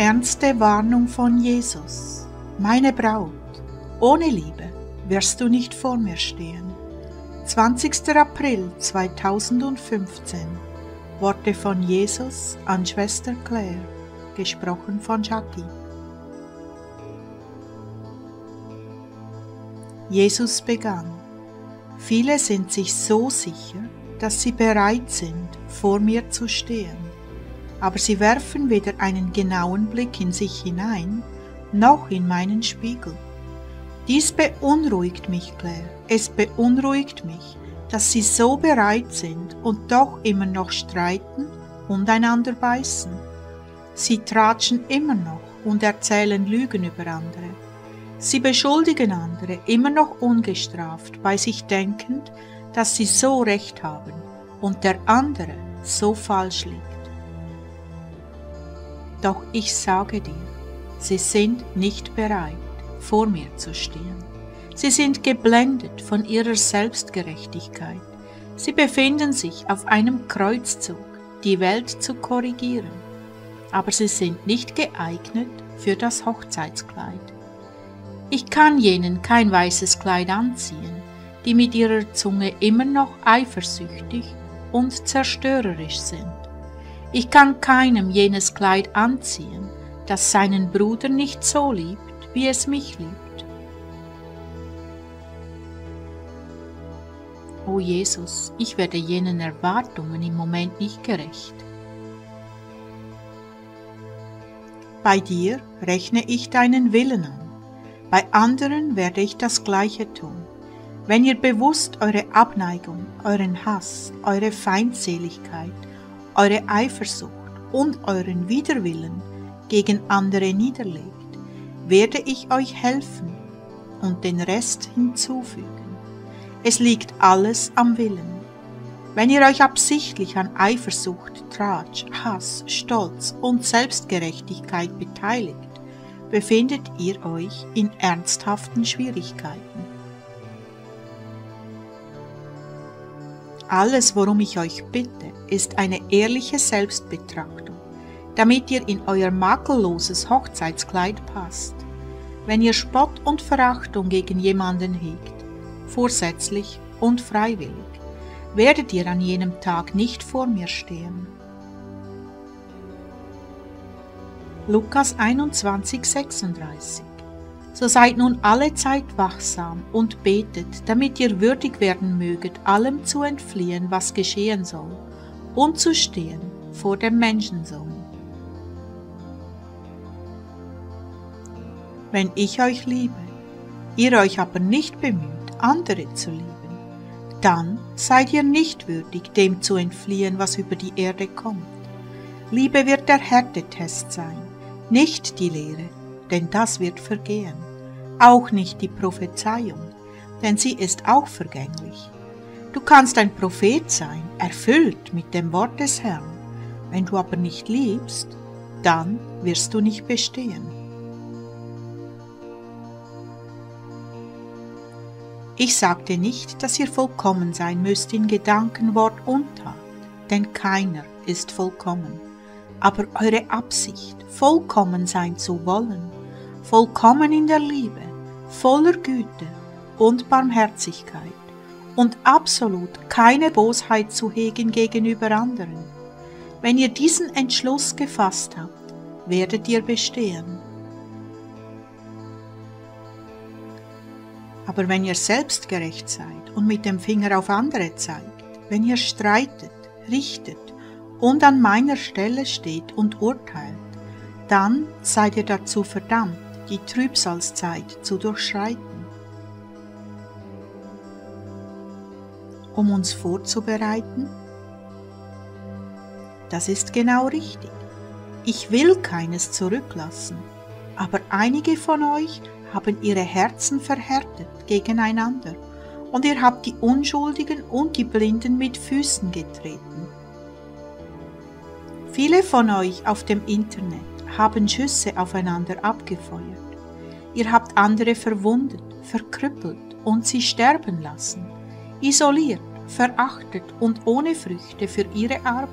ernste Warnung von Jesus. Meine Braut, ohne Liebe wirst du nicht vor mir stehen. 20. April 2015. Worte von Jesus an Schwester Clare, gesprochen von Jackie. Jesus begann: Viele sind sich so sicher, dass sie bereit sind, vor mir zu stehen. Aber sie werfen weder einen genauen Blick in sich hinein, noch in meinen Spiegel. Dies beunruhigt mich, Clare. Es beunruhigt mich, dass sie so bereit sind und doch immer noch streiten und einander beißen. Sie tratschen immer noch und erzählen Lügen über andere. Sie beschuldigen andere immer noch ungestraft, bei sich denkend, dass sie so recht haben und der andere so falsch liegt. Doch ich sage dir, sie sind nicht bereit, vor mir zu stehen. Sie sind geblendet von ihrer Selbstgerechtigkeit. Sie befinden sich auf einem Kreuzzug, die Welt zu korrigieren. Aber sie sind nicht geeignet für das Hochzeitskleid. Ich kann jenen kein weißes Kleid anziehen, die mit ihrer Zunge immer noch eifersüchtig und zerstörerisch sind. Ich kann keinem jenes Kleid anziehen, das seinen Bruder nicht so liebt, wie es mich liebt. O Jesus, ich werde jenen Erwartungen im Moment nicht gerecht. Bei dir rechne ich deinen Willen an. Bei anderen werde ich das Gleiche tun. Wenn ihr bewusst eure Abneigung, euren Hass, eure Feindseligkeit, eure Eifersucht und euren Widerwillen gegen andere niederlegt, werde ich euch helfen und den Rest hinzufügen. Es liegt alles am Willen. Wenn ihr euch absichtlich an Eifersucht, Tratsch, Hass, Stolz und Selbstgerechtigkeit beteiligt, befindet ihr euch in ernsthaften Schwierigkeiten. Alles, worum ich euch bitte, ist eine ehrliche Selbstbetrachtung, damit ihr in euer makelloses Hochzeitskleid passt. Wenn ihr Spott und Verachtung gegen jemanden hegt, vorsätzlich und freiwillig, werdet ihr an jenem Tag nicht vor mir stehen. Lukas 21:36. So seid nun alle Zeit wachsam und betet, damit ihr würdig werden möget, allem zu entfliehen, was geschehen soll, und zu stehen vor dem Menschensohn. Wenn ich euch liebe, ihr euch aber nicht bemüht, andere zu lieben, dann seid ihr nicht würdig, dem zu entfliehen, was über die Erde kommt. Liebe wird der Härtetest sein, nicht die Lehre, denn das wird vergehen. Auch nicht die Prophezeiung, denn sie ist auch vergänglich. Du kannst ein Prophet sein, erfüllt mit dem Wort des Herrn. Wenn du aber nicht liebst, dann wirst du nicht bestehen. Ich sagte nicht, dass ihr vollkommen sein müsst in Gedanken, Wort und Tat, denn keiner ist vollkommen. Aber eure Absicht, vollkommen sein zu wollen, vollkommen in der Liebe, voller Güte und Barmherzigkeit und absolut keine Bosheit zu hegen gegenüber anderen. Wenn ihr diesen Entschluss gefasst habt, werdet ihr bestehen. Aber wenn ihr selbstgerecht seid und mit dem Finger auf andere zeigt, wenn ihr streitet, richtet und an meiner Stelle steht und urteilt, dann seid ihr dazu verdammt, die Trübsalzeit zu durchschreiten. Um uns vorzubereiten? Das ist genau richtig. Ich will keines zurücklassen, aber einige von euch haben ihre Herzen verhärtet gegeneinander und ihr habt die Unschuldigen und die Blinden mit Füßen getreten. Viele von euch auf dem Internet haben Schüsse aufeinander abgefeuert. Ihr habt andere verwundet, verkrüppelt und sie sterben lassen, isoliert, verachtet und ohne Früchte für ihre Arbeit.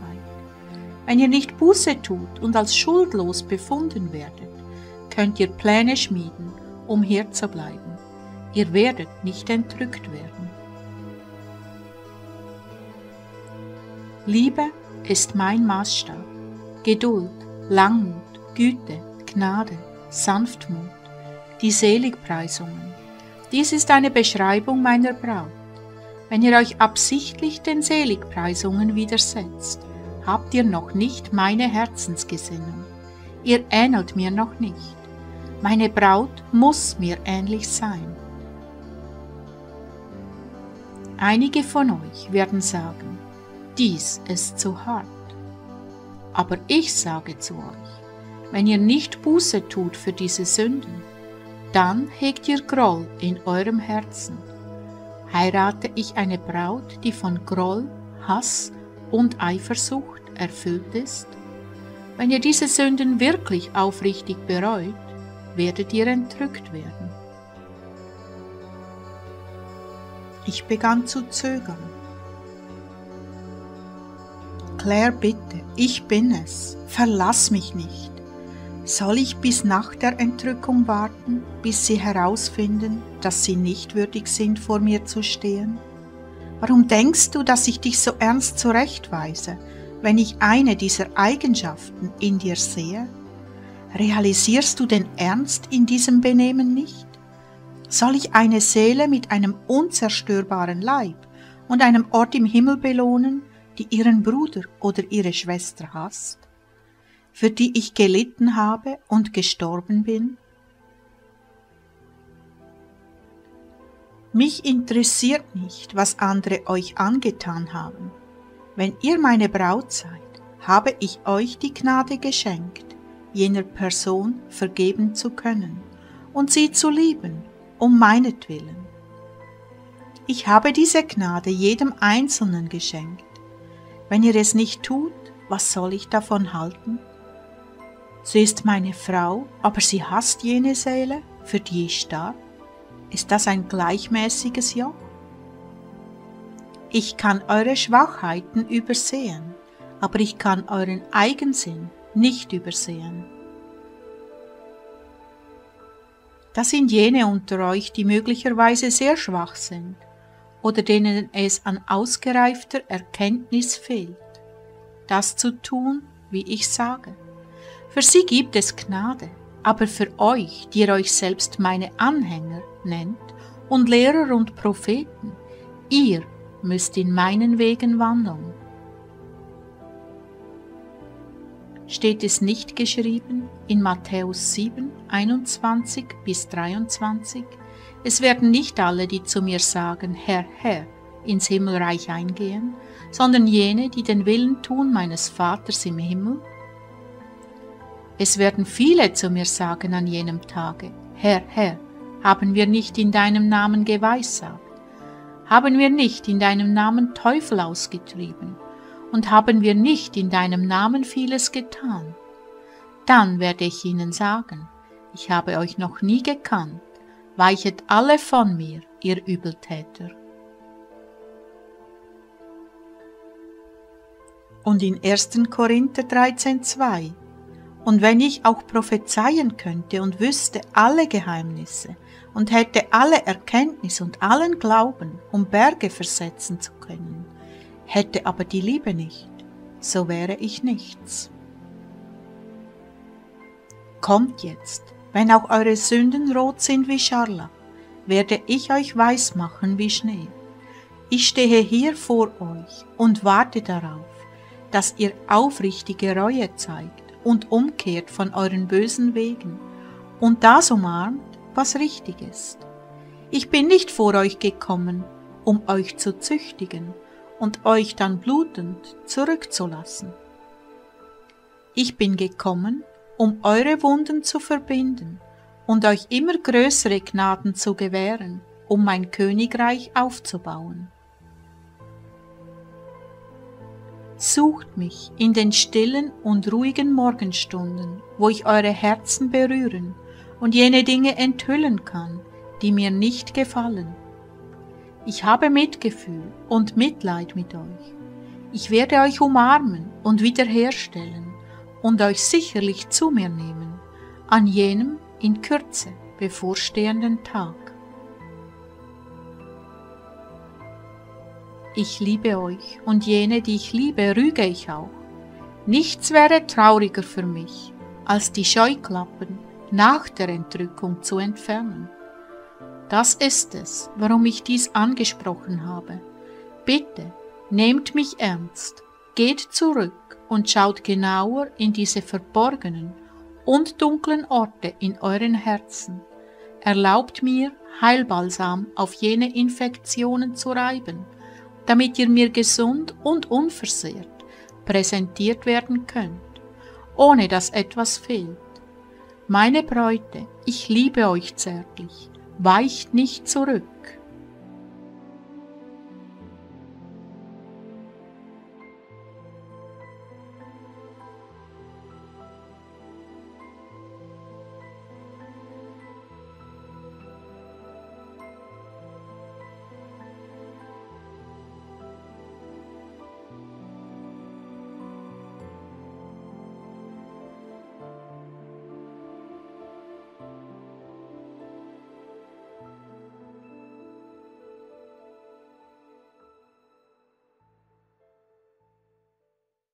Wenn ihr nicht Buße tut und als schuldlos befunden werdet, könnt ihr Pläne schmieden, um hier zu bleiben. Ihr werdet nicht entrückt werden. Liebe ist mein Maßstab. Geduld, Langmut, Güte, Gnade, Sanftmut, die Seligpreisungen. Dies ist eine Beschreibung meiner Braut. Wenn ihr euch absichtlich den Seligpreisungen widersetzt, habt ihr noch nicht meine Herzensgesinnung. Ihr ähnelt mir noch nicht. Meine Braut muss mir ähnlich sein. Einige von euch werden sagen, dies ist zu hart. Aber ich sage zu euch, wenn ihr nicht Buße tut für diese Sünden, dann hegt ihr Groll in eurem Herzen. Heirate ich eine Braut, die von Groll, Hass und Eifersucht erfüllt ist? Wenn ihr diese Sünden wirklich aufrichtig bereut, werdet ihr entrückt werden. Ich begann zu zögern. Clare, bitte, ich bin es, verlass mich nicht. Soll ich bis nach der Entrückung warten, bis sie herausfinden, dass sie nicht würdig sind, vor mir zu stehen? Warum denkst du, dass ich dich so ernst zurechtweise, wenn ich eine dieser Eigenschaften in dir sehe? Realisierst du den Ernst in diesem Benehmen nicht? Soll ich eine Seele mit einem unzerstörbaren Leib und einem Ort im Himmel belohnen, die ihren Bruder oder ihre Schwester hasst, für die ich gelitten habe und gestorben bin? Mich interessiert nicht, was andere euch angetan haben. Wenn ihr meine Braut seid, habe ich euch die Gnade geschenkt, jener Person vergeben zu können und sie zu lieben, um meinetwillen. Ich habe diese Gnade jedem Einzelnen geschenkt. Wenn ihr es nicht tut, was soll ich davon halten? Sie ist meine Frau, aber sie hasst jene Seele, für die ich starb. Ist das ein gleichmäßiges Joch? Ich kann eure Schwachheiten übersehen, aber ich kann euren Eigensinn nicht übersehen. Das sind jene unter euch, die möglicherweise sehr schwach sind oder denen es an ausgereifter Erkenntnis fehlt, das zu tun, wie ich sage. Für sie gibt es Gnade, aber für euch, die ihr euch selbst meine Anhänger nennt und Lehrer und Propheten, ihr müsst in meinen Wegen wandeln. Steht es nicht geschrieben in Matthäus 7:21-23, es werden nicht alle, die zu mir sagen, Herr, Herr, ins Himmelreich eingehen, sondern jene, die den Willen tun meines Vaters im Himmel. Es werden viele zu mir sagen an jenem Tage, Herr, Herr, haben wir nicht in deinem Namen geweissagt? Haben wir nicht in deinem Namen Teufel ausgetrieben? Und haben wir nicht in deinem Namen vieles getan? Dann werde ich ihnen sagen, ich habe euch noch nie gekannt, weichet alle von mir, ihr Übeltäter. Und in 1. Korinther 13:2, und wenn ich auch prophezeien könnte und wüsste alle Geheimnisse und hätte alle Erkenntnis und allen Glauben, um Berge versetzen zu können, hätte aber die Liebe nicht, so wäre ich nichts. Kommt jetzt, wenn auch eure Sünden rot sind wie Scharlach, werde ich euch weiß machen wie Schnee. Ich stehe hier vor euch und warte darauf, dass ihr aufrichtige Reue zeigt und umkehrt von euren bösen Wegen und das umarmt, was richtig ist. Ich bin nicht vor euch gekommen, um euch zu züchtigen und euch dann blutend zurückzulassen. Ich bin gekommen, um eure Wunden zu verbinden und euch immer größere Gnaden zu gewähren, um mein Königreich aufzubauen. Sucht mich in den stillen und ruhigen Morgenstunden, wo ich eure Herzen berühren und jene Dinge enthüllen kann, die mir nicht gefallen. Ich habe Mitgefühl und Mitleid mit euch. Ich werde euch umarmen und wiederherstellen und euch sicherlich zu mir nehmen, an jenem in Kürze bevorstehenden Tag. Ich liebe euch und jene, die ich liebe, rüge ich auch. Nichts wäre trauriger für mich, als die Scheuklappen nach der Entrückung zu entfernen. Das ist es, warum ich dies angesprochen habe. Bitte, nehmt mich ernst, geht zurück und schaut genauer in diese verborgenen und dunklen Orte in euren Herzen. Erlaubt mir, Heilbalsam auf jene Infektionen zu reiben, damit ihr mir gesund und unversehrt präsentiert werden könnt, ohne dass etwas fehlt. Meine Bräute, ich liebe euch zärtlich, weicht nicht zurück.